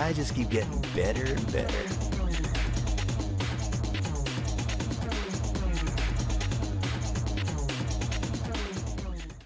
I just keep getting better and better.